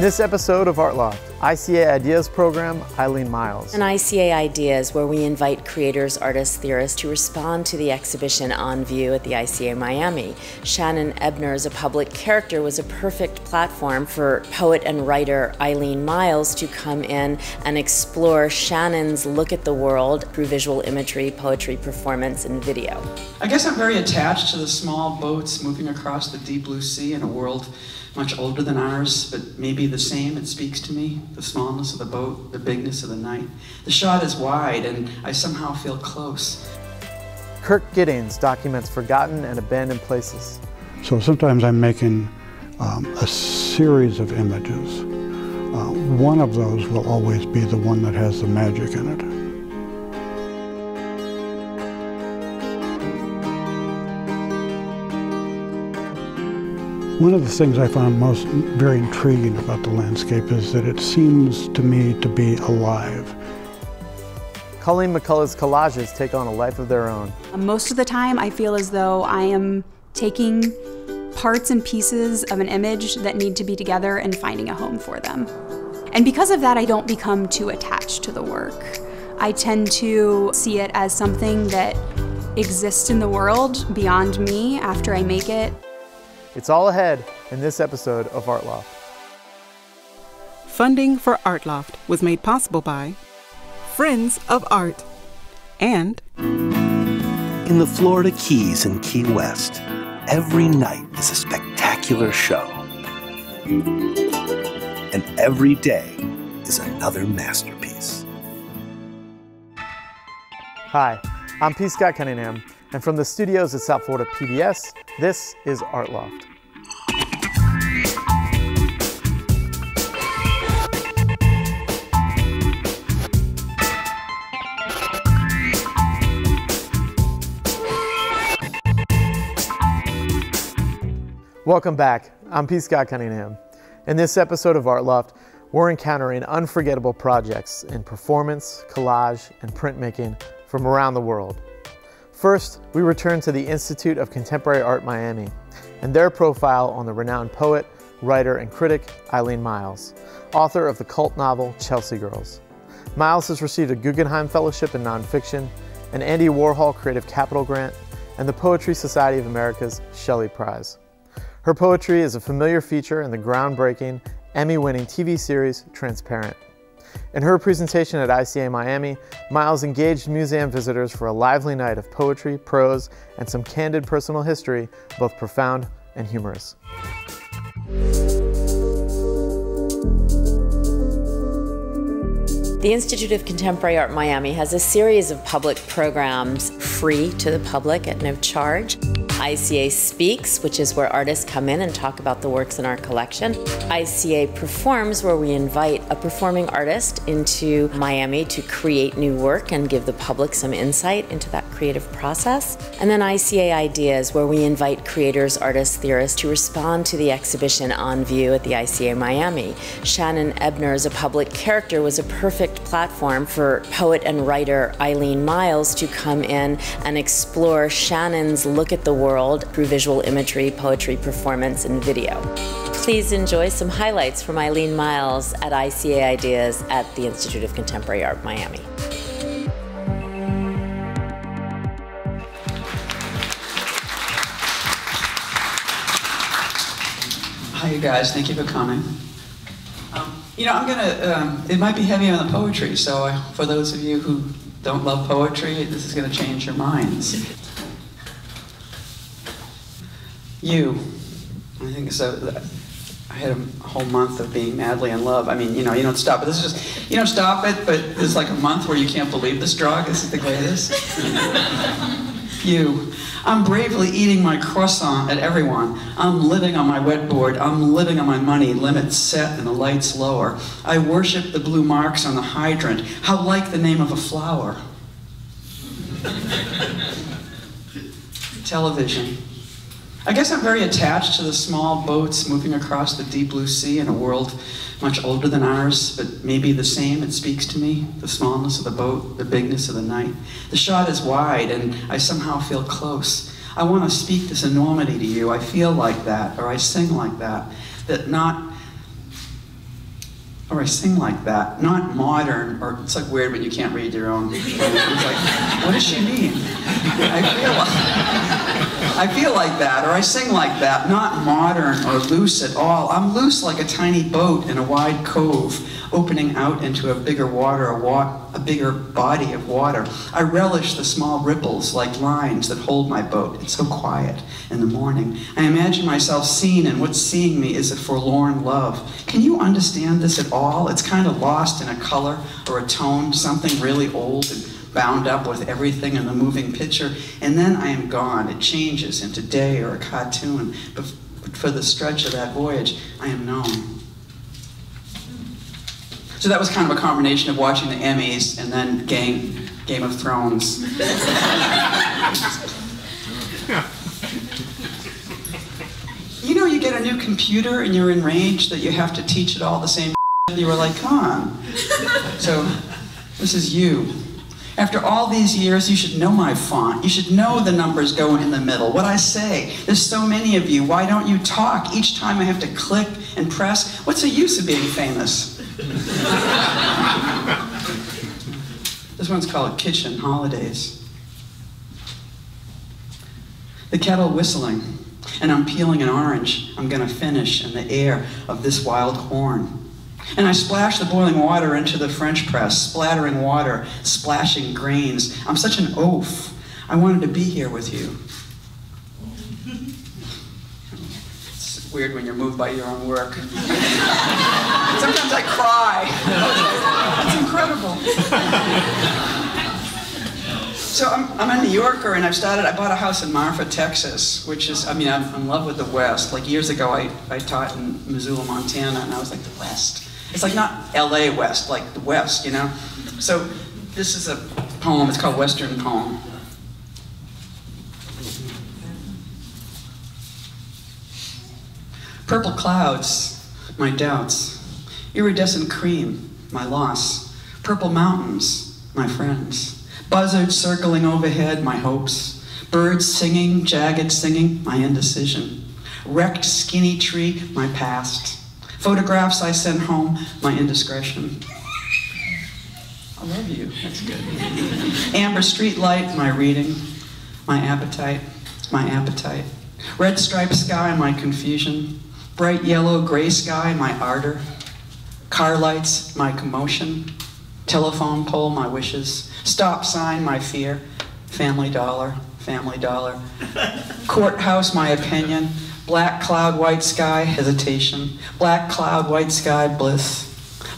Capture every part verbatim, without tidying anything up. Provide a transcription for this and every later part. In this episode of Art Loft, I C A IDEAS program, Eileen Myles. An I C A IDEAS, where we invite creators, artists, theorists to respond to the exhibition on view at the I C A Miami. Shannon Ebner as a public character was a perfect platform for poet and writer Eileen Myles to come in and explore Shannon's look at the world through visual imagery, poetry, performance, and video. I guess I'm very attached to the small boats moving across the deep blue sea in a world much older than ours, but maybe the same. It speaks to me. The smallness of the boat, the bigness of the night. The shot is wide, and I somehow feel close. Kirk Gittings documents forgotten and abandoned places. So sometimes I'm making um, a series of images. Uh, one of those will always be the one that has the magic in it. One of the things I found most very intriguing about the landscape is that it seems to me to be alive. Colleen McCullough's collages take on a life of their own. Most of the time I feel as though I am taking parts and pieces of an image that need to be together and finding a home for them. And because of that, I don't become too attached to the work. I tend to see it as something that exists in the world beyond me after I make it. It's all ahead in this episode of Art Loft. Funding for Art Loft was made possible by Friends of Art and in the Florida Keys and Key West, every night is a spectacular show. And every day is another masterpiece. Hi, I'm P. Scott Cunningham. And from the studios at South Florida P B S, this is Art Loft. Welcome back. I'm P. Scott Cunningham. In this episode of Art Loft, we're encountering unforgettable projects in performance, collage, and printmaking from around the world. First, we return to the Institute of Contemporary Art Miami and their profile on the renowned poet, writer, and critic Eileen Myles, author of the cult novel Chelsea Girls. Myles has received a Guggenheim Fellowship in Nonfiction, an Andy Warhol Creative Capital Grant, and the Poetry Society of America's Shelley Prize. Her poetry is a familiar feature in the groundbreaking, Emmy-winning T V series Transparent. In her presentation at I C A Miami, Myles engaged museum visitors for a lively night of poetry, prose, and some candid personal history, both profound and humorous. The Institute of Contemporary Art Miami has a series of public programs free to the public at no charge. I C A Speaks, which is where artists come in and talk about the works in our collection. I C A Performs, where we invite a performing artist into Miami to create new work and give the public some insight into that creative process. And then I C A Ideas, where we invite creators, artists, theorists to respond to the exhibition on view at the I C A Miami. Shannon Ebner as a public character was a perfect platform for poet and writer Eileen Myles to come in and explore Shannon's look at the world World through visual imagery, poetry, performance, and video. Please enjoy some highlights from Eileen Myles at I C A Ideas at the Institute of Contemporary Art Miami. Hi, you guys. Thank you for coming. Um, you know, I'm gonna. Um, it might be heavy on the poetry, so I, for those of you who don't love poetry, this is gonna change your minds. You, I think so. I had a whole month of being madly in love. I mean, you know, you don't stop it. This is just, you don't stop it, but it's like a month where you can't believe this drug. This is the way it is. You, I'm bravely eating my croissant at everyone. I'm living on my wet board. I'm living on my money, limits set and the lights lower. I worship the blue marks on the hydrant. How like the name of a flower. Television. I guess I'm very attached to the small boats moving across the deep blue sea in a world much older than ours, but maybe the same. It speaks to me, the smallness of the boat, the bigness of the night. The shot is wide, and I somehow feel close. I want to speak this enormity to you. I feel like that, or I sing like that, that not or I sing like that, not modern, or it's like weird when you can't read your own. It's like, what does she mean? I feel, like, I feel like that, or I sing like that, not modern or loose at all. I'm loose like a tiny boat in a wide cove, opening out into a bigger water, a, wa a bigger body of water. I relish the small ripples like lines that hold my boat. It's so quiet in the morning. I imagine myself seen, and what's seeing me is a forlorn love. Can you understand this at all? It's kind of lost in a color or a tone, something really old and bound up with everything in the moving picture. And then I am gone. It changes into day or a cartoon. But for the stretch of that voyage, I am known. So that was kind of a combination of watching the Emmys and then Game, Game of Thrones. You know, you get a new computer and you're in range that you have to teach it all the same and you were like, come on. So this is you. After all these years, you should know my font. You should know the numbers go in the middle. What I say, there's so many of you. Why don't you talk? Each time I have to click and press. What's the use of being famous? This one's called Kitchen Holidays. The kettle whistling, and I'm peeling an orange. I'm gonna finish in the air of this wild horn. And I splash the boiling water into the French press, splattering water, splashing grains. I'm such an oaf. I wanted to be here with you. It's weird when you're moved by your own work. Sometimes I cry. It's incredible. So I'm, I'm a New Yorker, and I've started, I bought a house in Marfa, Texas, which is, I mean, I'm in love with the West. Like years ago, I, I taught in Missoula, Montana, and I was like, the West. It's like not L A West, like the West, you know? So this is a poem, it's called Western Poem. Purple clouds, my doubts. Iridescent cream, my loss. Purple mountains, my friends. Buzzards circling overhead, my hopes. Birds singing, jagged singing, my indecision. Wrecked skinny tree, my past. Photographs I sent home, my indiscretion. I love you, that's good. Amber streetlight, my reading. My appetite, my appetite. Red striped sky, my confusion. Bright yellow gray sky, my ardor. Car lights, my commotion. Telephone pole, my wishes. Stop sign, my fear. Family dollar, family dollar. Courthouse, my opinion. Black cloud, white sky, hesitation. Black cloud, white sky, bliss.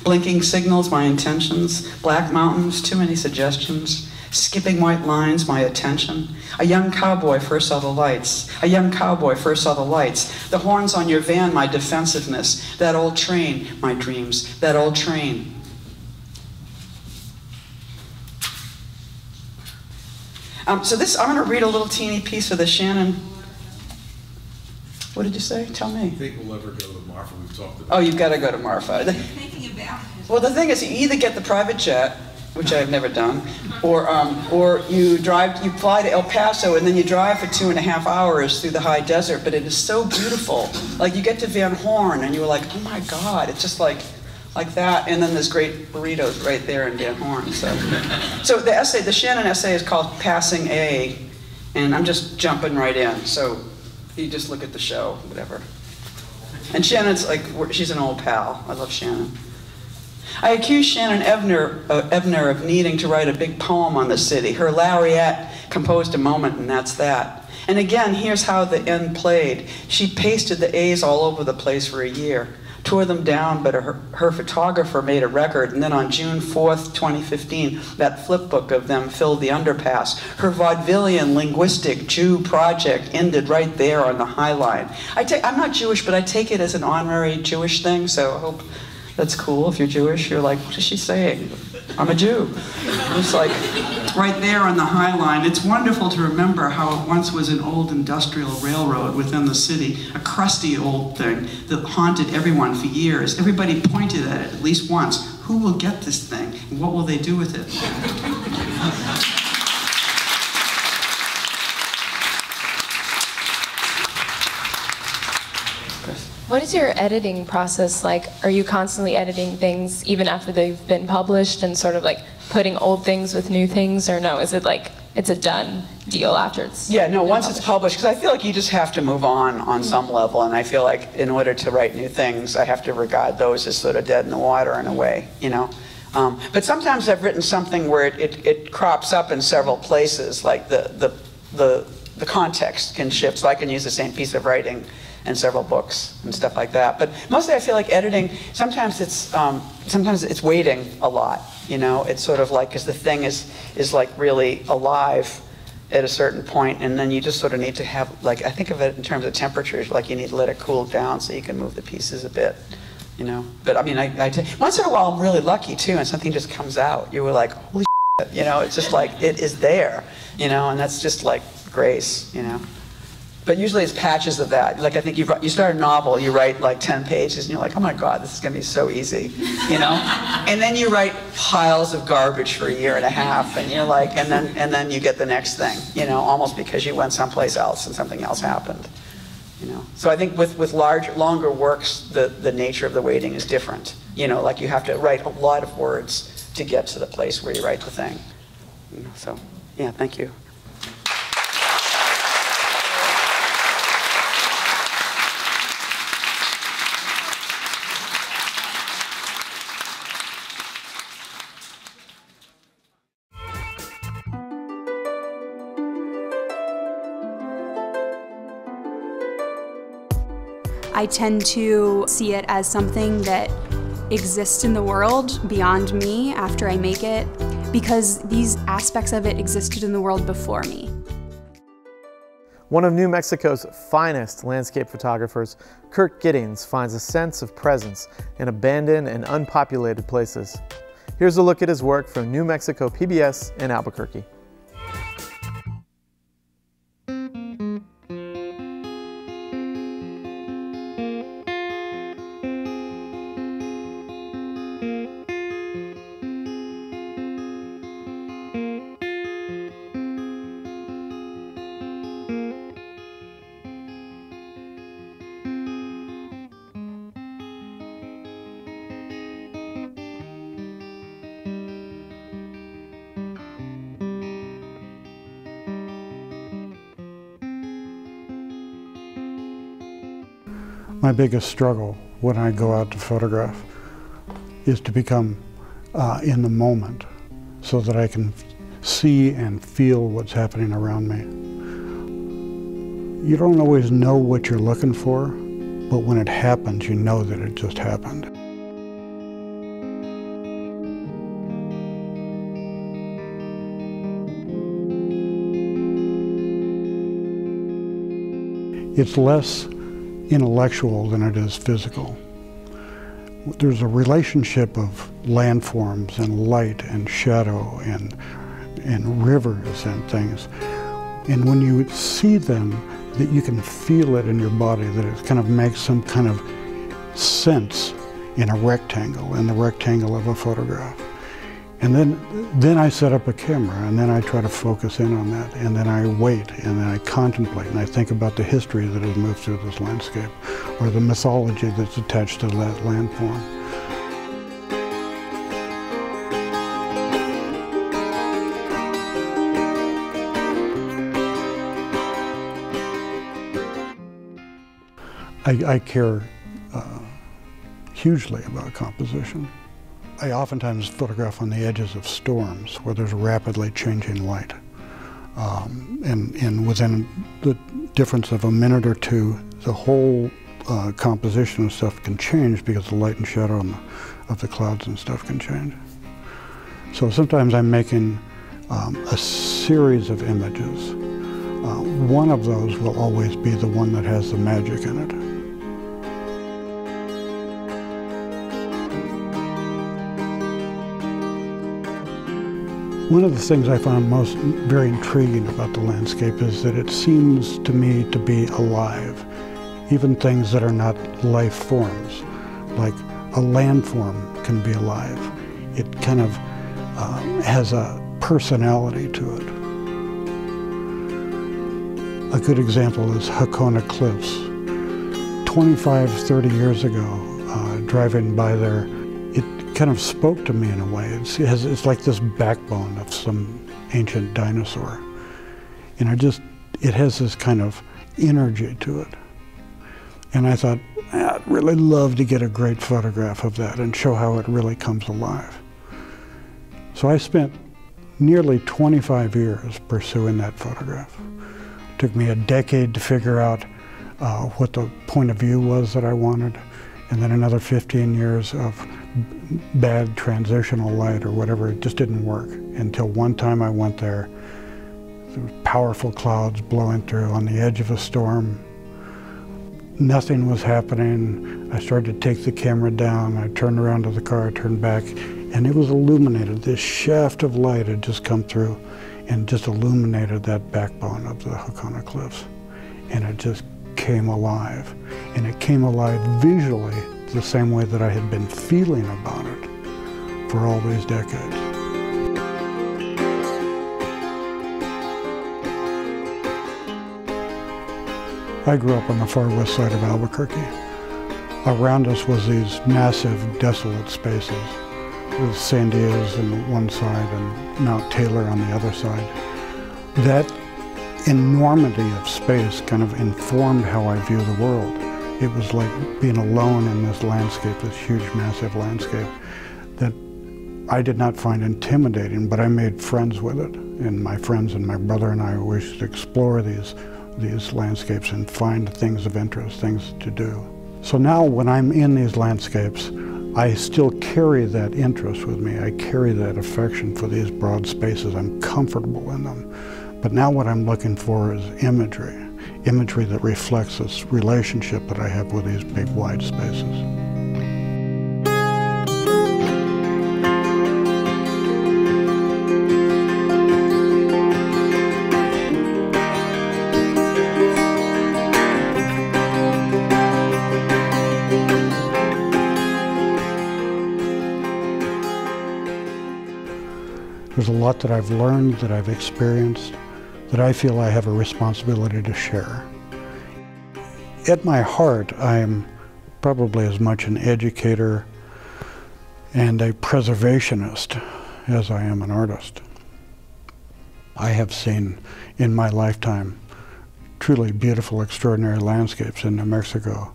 Blinking signals, my intentions. Black mountains, too many suggestions. Skipping white lines, my attention. A young cowboy first saw the lights. A young cowboy first saw the lights. The horns on your van, my defensiveness. That old train, my dreams. That old train. Um, so this, I'm going to read a little teeny piece of the Shannon. What did you say? Tell me. I think we'll ever go to Marfa. We've talked about it. Oh, you've got to go to Marfa. The, thinking about it. Well, the thing is, you either get the private jet, which I've never done, or um, or you drive, you fly to El Paso, and then you drive for two and a half hours through the high desert. But it is so beautiful. Like you get to Van Horn, and you're like, oh my God, it's just like, like that. And then there's great burritos right there in Van Horn. So, so the essay, the Shannon essay, is called "Passing A," and I'm just jumping right in. So you just look at the show, whatever. And Shannon's like, she's an old pal. I love Shannon. I accused Shannon Ebner, uh, Ebner of needing to write a big poem on the city. Her laureate composed a moment, and that's that. And again, here's how the end played. She pasted the A's all over the place for a year, tore them down, but her, her photographer made a record. And then on June fourth, twenty fifteen, that flip book of them filled the underpass. Her vaudevillian linguistic Jew project ended right there on the High Line. I take, I'm not Jewish, but I take it as an honorary Jewish thing, so I hope that's cool. If you're Jewish, you're like, what is she saying? I'm a Jew. It's like right there on the High Line. It's wonderful to remember how it once was an old industrial railroad within the city, a crusty old thing that haunted everyone for years. Everybody pointed at it at least once. Who will get this thing? And what will they do with it? Chris. What is your editing process like? Are you constantly editing things even after they've been published and sort of like putting old things with new things, or no? Is it like it's a done deal after it's yeah no once published? It's published, because I feel like you just have to move on on mm-hmm. some level, and I feel like in order to write new things I have to regard those as sort of dead in the water in a way, you know. Um, but sometimes I've written something where it, it, it crops up in several places, like the, the, the, the context can shift, so I can use the same piece of writing in several books and stuff like that. But mostly I feel like editing, sometimes it's, um, sometimes it's waiting a lot, you know? It's sort of like, because the thing is, is like really alive at a certain point, and then you just sort of need to have, like, I think of it in terms of temperatures, like you need to let it cool down so you can move the pieces a bit. You know, but I mean, I, I t once in a while I'm really lucky too, and something just comes out. You were like, holy shit, you know, it's just like, it is there, you know, and that's just like grace, you know. But usually it's patches of that. Like I think you you start a novel, you write like ten pages, and you're like, oh my God, this is gonna be so easy, you know? And then you write piles of garbage for a year and a half, and you're like, and then, and then you get the next thing, you know, almost because you went someplace else and something else happened. You know, so I think with, with large, longer works, the, the nature of the waiting is different. You know, like you have to write a lot of words to get to the place where you write the thing. You know, so, yeah, thank you. I tend to see it as something that exists in the world beyond me after I make it, because these aspects of it existed in the world before me. One of New Mexico's finest landscape photographers, Kirk Gittings, finds a sense of presence in abandoned and unpopulated places. Here's a look at his work from New Mexico P B S in Albuquerque. My biggest struggle when I go out to photograph is to become uh, in the moment so that I can see and feel what's happening around me. You don't always know what you're looking for, but when it happens, you know that it just happened. It's less intellectual than it is physical. There's a relationship of landforms and light and shadow and, and rivers and things. And when you see them, that you can feel it in your body, that it kind of makes some kind of sense in a rectangle, in the rectangle of a photograph. And then, then I set up a camera, and then I try to focus in on that, and then I wait, and then I contemplate, and I think about the history that has moved through this landscape, or the mythology that's attached to that landform. I, I care uh, hugely about composition. I oftentimes photograph on the edges of storms where there's rapidly changing light. Um, and, and within the difference of a minute or two, the whole uh, composition of stuff can change because the light and shadow on the, of the clouds and stuff can change. So sometimes I'm making um, a series of images. Uh, one of those will always be the one that has the magic in it. One of the things I found most very intriguing about the landscape is that it seems to me to be alive, even things that are not life forms. Like a landform can be alive. It kind of uh, has a personality to it. A good example is Hakone Cliffs. twenty-five, thirty years ago, uh, driving by there, it kind of spoke to me in a way. It's, it has, it's like this backbone of some ancient dinosaur. And I just, it has this kind of energy to it. And I thought, I'd really love to get a great photograph of that and show how it really comes alive. So I spent nearly twenty-five years pursuing that photograph. It took me a decade to figure out uh, what the point of view was that I wanted, and then another fifteen years of bad transitional light or whatever. It just didn't work until one time I went there. There were powerful clouds blowing through on the edge of a storm. Nothing was happening. I started to take the camera down. I turned around to the car, turned back, and it was illuminated. This shaft of light had just come through and just illuminated that backbone of the Hakone Cliffs. And it just came alive. And it came alive visually the same way that I had been feeling about it for all these decades. I grew up on the far west side of Albuquerque. Around us was these massive, desolate spaces with Sandias on one side and Mount Taylor on the other side. That enormity of space kind of informed how I view the world. It was like being alone in this landscape, this huge, massive landscape that I did not find intimidating, but I made friends with it. And my friends and my brother and I wished to explore these these landscapes and find things of interest, things to do. So now when I'm in these landscapes, I still carry that interest with me. I carry that affection for these broad spaces. I'm comfortable in them. But now what I'm looking for is imagery, imagery that reflects this relationship that I have with these big, wide spaces. There's a lot that I've learned, that I've experienced, that I feel I have a responsibility to share. At my heart, I'm probably as much an educator and a preservationist as I am an artist. I have seen in my lifetime truly beautiful, extraordinary landscapes in New Mexico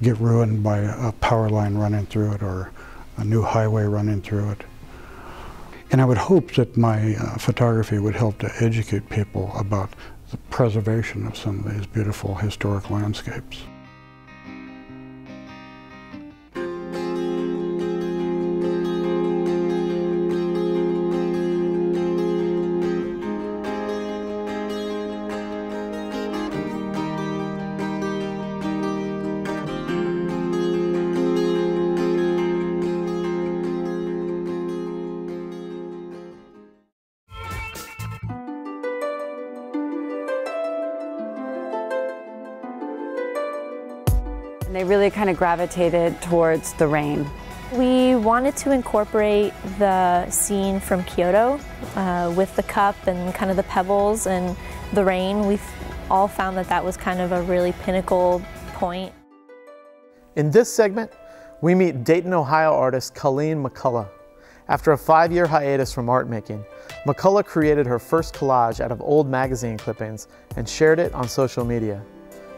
get ruined by a power line running through it or a new highway running through it. And I would hope that my uh, photography would help to educate people about the preservation of some of these beautiful historic landscapes. They really kind of gravitated towards the rain. We wanted to incorporate the scene from Kyoto uh, with the cup and kind of the pebbles and the rain. We all found that that was kind of a really pinnacle point. In this segment, we meet Dayton, Ohio artist Colleen McCullough. After a five-year hiatus from art making, McCullough created her first collage out of old magazine clippings and shared it on social media.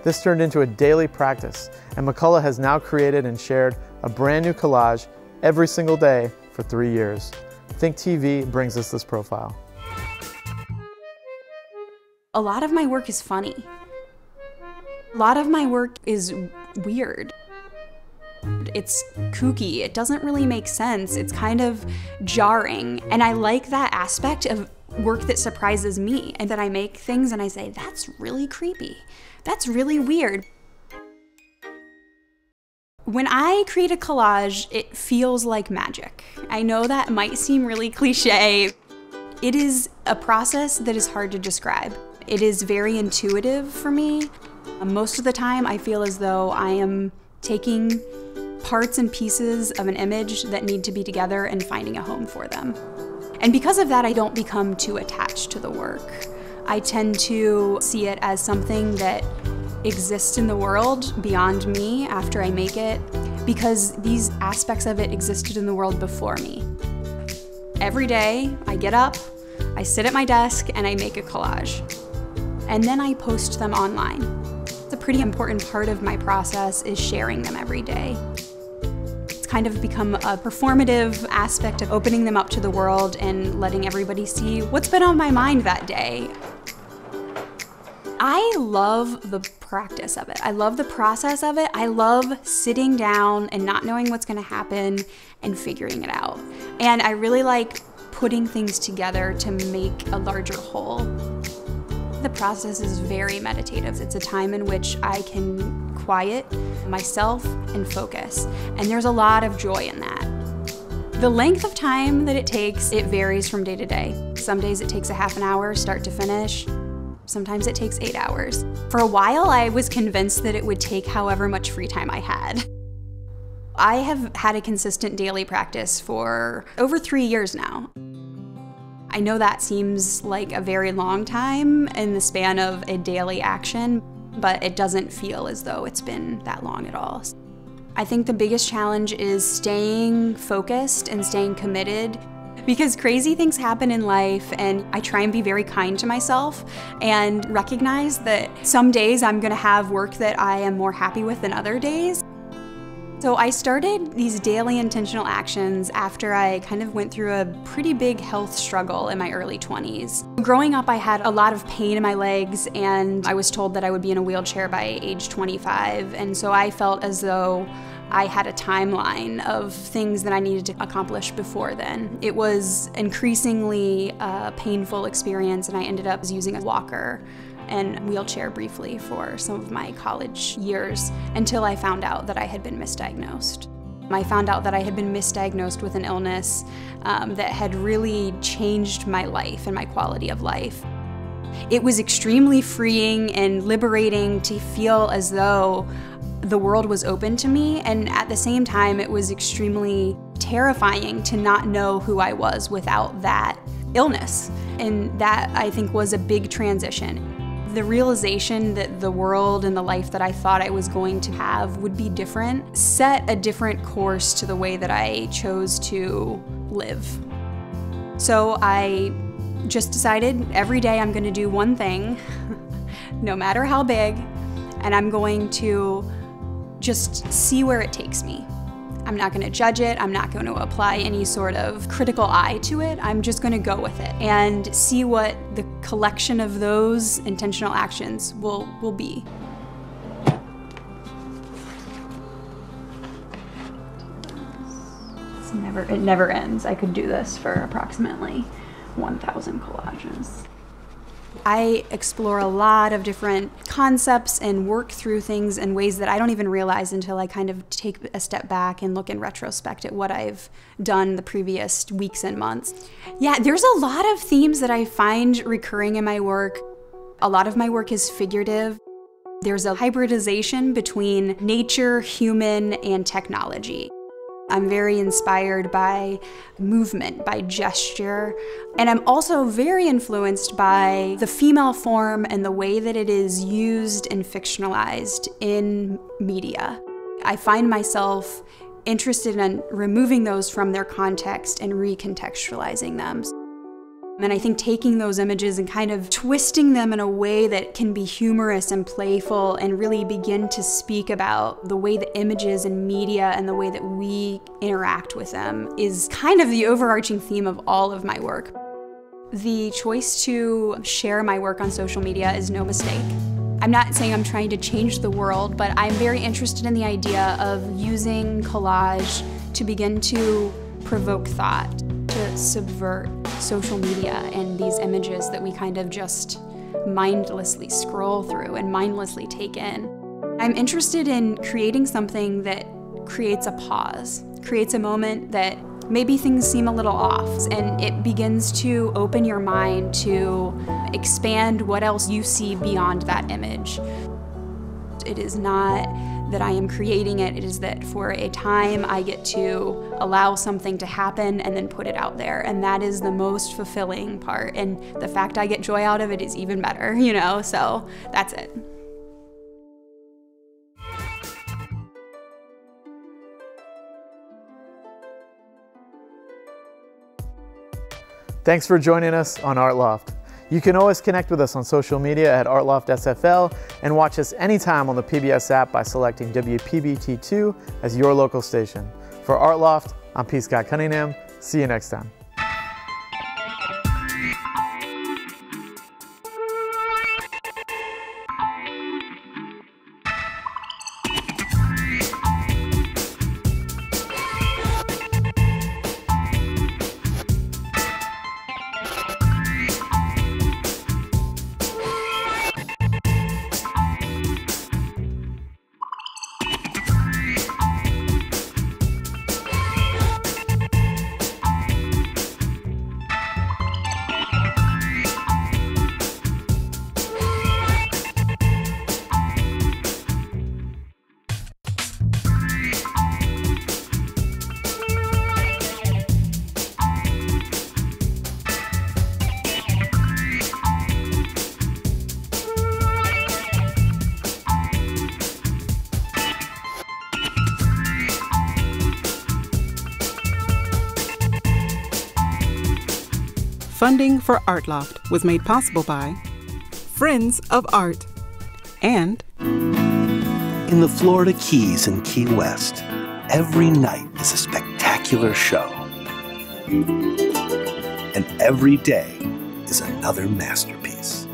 This turned into a daily practice, and McCullough has now created and shared a brand new collage every single day for three years. Think T V brings us this profile. A lot of my work is funny. A lot of my work is weird. It's kooky, it doesn't really make sense, it's kind of jarring, and I like that aspect of work that surprises me, and that I make things and I say, that's really creepy. That's really weird. When I create a collage, it feels like magic. I know that might seem really cliche. It is a process that is hard to describe. It is very intuitive for me. Most of the time, I feel as though I am taking parts and pieces of an image that need to be together and finding a home for them. And because of that, I don't become too attached to the work. I tend to see it as something that exist in the world beyond me after I make it, because these aspects of it existed in the world before me. Every day, I get up, I sit at my desk, and I make a collage. And then I post them online. The pretty important part of my process is sharing them every day. It's kind of become a performative aspect of opening them up to the world and letting everybody see what's been on my mind that day. I love the practice of it. I love the process of it. I love sitting down and not knowing what's gonna happen and figuring it out. And I really like putting things together to make a larger whole. The process is very meditative. It's a time in which I can quiet myself and focus. And there's a lot of joy in that. The length of time that it takes, it varies from day to day. Some days it takes a half an hour, start to finish. Sometimes it takes eight hours. For a while, I was convinced that it would take however much free time I had. I have had a consistent daily practice for over three years now. I know that seems like a very long time in the span of a daily action, but it doesn't feel as though it's been that long at all. I think the biggest challenge is staying focused and staying committed, because crazy things happen in life, and I try and be very kind to myself and recognize that some days I'm gonna have work that I am more happy with than other days. So I started these daily intentional actions after I kind of went through a pretty big health struggle in my early twenties. Growing up, I had a lot of pain in my legs, and I was told that I would be in a wheelchair by age twenty-five, and so I felt as though I had a timeline of things that I needed to accomplish before then. It was increasingly a painful experience, and I ended up using a walker and wheelchair briefly for some of my college years until I found out that I had been misdiagnosed. I found out that I had been misdiagnosed with an illness um, that had really changed my life and my quality of life. It was extremely freeing and liberating to feel as though the world was open to me, and at the same time it was extremely terrifying to not know who I was without that illness. And that, I think, was a big transition. The realization that the world and the life that I thought I was going to have would be different set a different course to the way that I chose to live. So I just decided every day I'm going to do one thing, no matter how big, and I'm going to just see where it takes me. I'm not going to judge it. I'm not going to apply any sort of critical eye to it. I'm just going to go with it and see what the collection of those intentional actions will, will be. It's never, it never ends. I could do this for approximately one thousand collages. I explore a lot of different concepts and work through things in ways that I don't even realize until I kind of take a step back and look in retrospect at what I've done the previous weeks and months. Yeah, there's a lot of themes that I find recurring in my work. A lot of my work is figurative. There's a hybridization between nature, human, and technology. I'm very inspired by movement, by gesture, and I'm also very influenced by the female form and the way that it is used and fictionalized in media. I find myself interested in removing those from their context and recontextualizing them. And I think taking those images and kind of twisting them in a way that can be humorous and playful and really begin to speak about the way that images and media and the way that we interact with them is kind of the overarching theme of all of my work. The choice to share my work on social media is no mistake. I'm not saying I'm trying to change the world, but I'm very interested in the idea of using collage to begin to provoke thought, to subvert social media and these images that we kind of just mindlessly scroll through and mindlessly take in. I'm interested in creating something that creates a pause, creates a moment that maybe things seem a little off, and it begins to open your mind to expand what else you see beyond that image. It is not that I am creating it, it is that for a time I get to allow something to happen and then put it out there. And that is the most fulfilling part. And the fact I get joy out of it is even better, you know, so that's it. Thanks for joining us on Art Loft. You can always connect with us on social media at Art Loft S F L and watch us anytime on the P B S app by selecting W P B T two as your local station. For Art Loft, I'm P. Scott Cunningham. See you next time. Funding for Art Loft was made possible by Friends of Art and in the Florida Keys and Key West, every night is a spectacular show. And every day is another masterpiece.